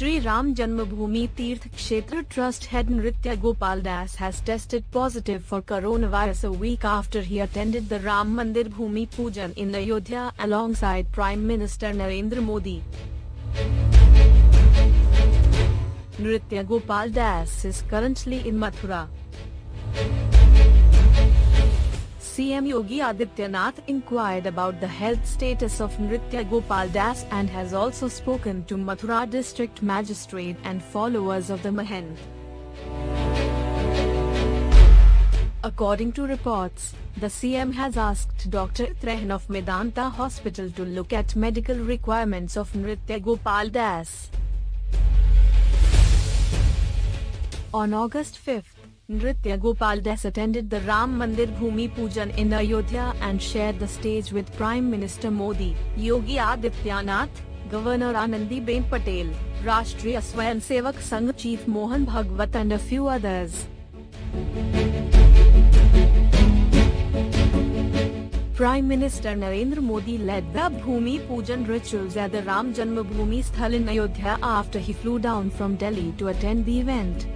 Shri Ram Janmabhoomi Teerth Kshetra Trust head Nritya Gopal Das has tested positive for coronavirus a week after he attended the Ram Mandir Bhoomi Pujan in Ayodhya alongside Prime Minister Narendra Modi. Nritya Gopal Das is currently in Mathura. CM Yogi Adityanath inquired about the health status of Nritya Gopal Das and has also spoken to Mathura district magistrate and followers of the Mahen. According to reports, the CM has asked Dr. Trehan of Medanta Hospital to look at medical requirements of Nritya Gopal Das. On August 5, Nritya Gopal Das attended the Ram Mandir Bhoomi Pujan in Ayodhya and shared the stage with Prime Minister Modi, Yogi Adityanath, Governor Anandiben Patel, Rashtriya Swayamsevak Sangh Chief Mohan Bhagwat and a few others. Prime Minister Narendra Modi led the Bhoomi Pujan rituals at the Ram Janmabhoomi Sthal in Ayodhya after he flew down from Delhi to attend the event.